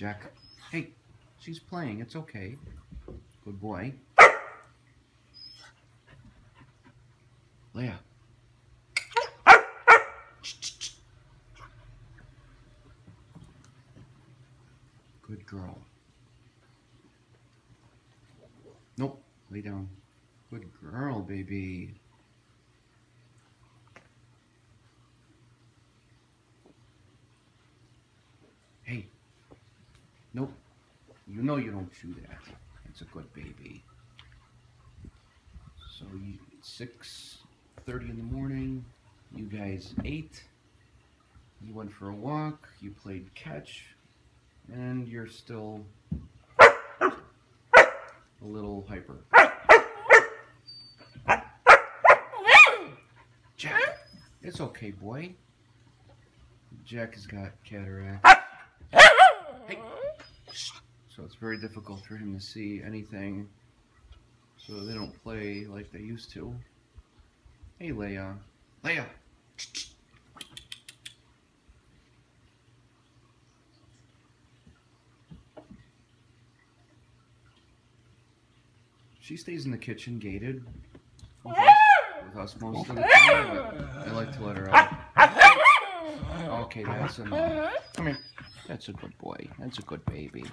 Jack. Hey, she's playing. It's okay. Good boy. Leia. Good girl. Nope. Lay down. Good girl, baby. Hey. Nope. You know you don't do that. It's a good baby. So you 6:30 in the morning. You guys ate. You went for a walk. You played catch. And you're still a little hyper. Jack, it's okay, boy. Jack has got cataracts. Hey. So it's very difficult for him to see anything. So they don't play like they used to. Hey, Leia. Leia! She stays in the kitchen, gated, with us most of the time, but I like to let her out. Okay, that's enough. Come here. That's a good boy. That's a good baby.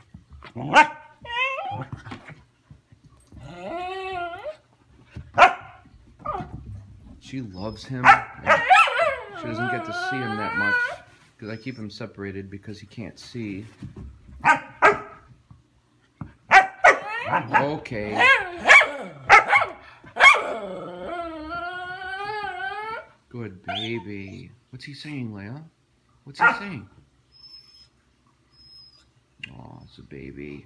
She loves him. She doesn't get to see him that much, because I keep him separated because he can't see. Okay. Good baby. What's he saying, Leia? What's he saying? Oh, it's a baby.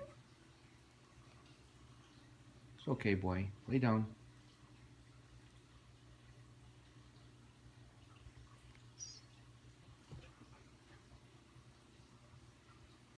It's okay, boy. Lay down.